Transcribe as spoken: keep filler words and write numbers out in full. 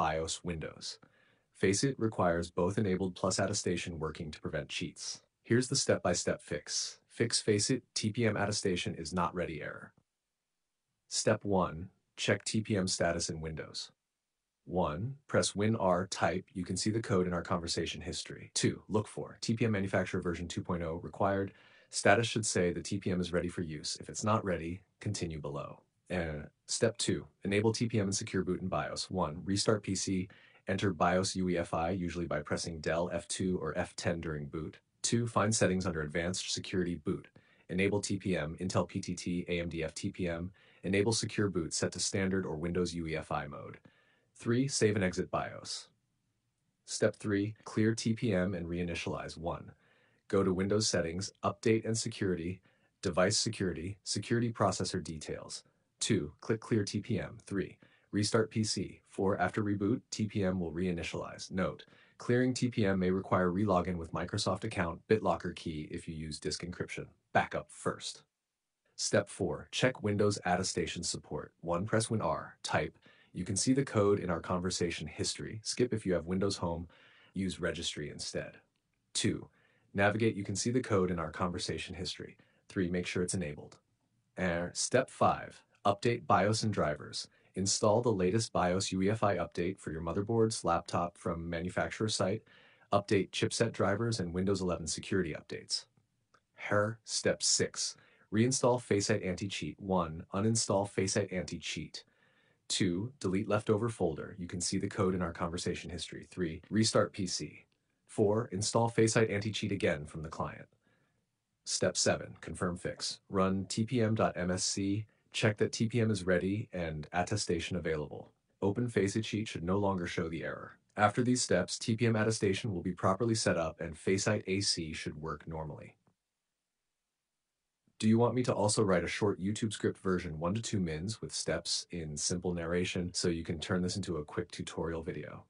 BIOS Windows. FACEIT requires both enabled plus attestation working to prevent cheats. Here's the step-by-step fix. Fix FACEIT T P M attestation is not ready error. Step one. Check T P M status in Windows. one. Press Win R, type, you can see the code in our conversation history. two. Look for T P M manufacturer version two point oh required. Status should say the T P M is ready for use. If it's not ready, continue below. And Step two. Enable T P M and Secure Boot in BIOS. one. Restart P C. Enter BIOS U E F I, usually by pressing Del F two or F ten during boot. two. Find settings under Advanced Security Boot. Enable T P M, Intel P T T, A M D F T P M. Enable Secure Boot set to Standard or Windows U E F I mode. three. Save and exit BIOS. Step three. Clear T P M and reinitialize. one. Go to Windows Settings, Update and Security, Device Security, Security Processor Details. two. Click Clear T P M. three. Restart P C. four. After reboot, T P M will reinitialize. Note: clearing T P M may require re-login with Microsoft account, BitLocker key if you use disk encryption. Backup first. Step four. Check Windows attestation support. one. Press Win R. Type. You can see the code in our conversation history. Skip if you have Windows Home. Use Registry instead. two. Navigate. You can see the code in our conversation history. three. Make sure it's enabled. And Step five. Update BIOS and drivers. Install the latest BIOS U E F I update for your motherboards, laptop from manufacturer site. Update chipset drivers and Windows eleven security updates. Her Step six. Reinstall FACEIT Anti-Cheat. one. Uninstall FACEIT Anti-Cheat. two. Delete leftover folder. You can see the code in our conversation history. three. Restart P C. four. Install FACEIT Anti-Cheat again from the client. Step seven. Confirm fix. Run t p m dot m s c. Check that T P M is ready and attestation available. Open FACEIT sheet should no longer show the error. After these steps, T P M attestation will be properly set up and FACEIT A C should work normally. Do you want me to also write a short YouTube script version one to two mins with steps in simple narration so you can turn this into a quick tutorial video?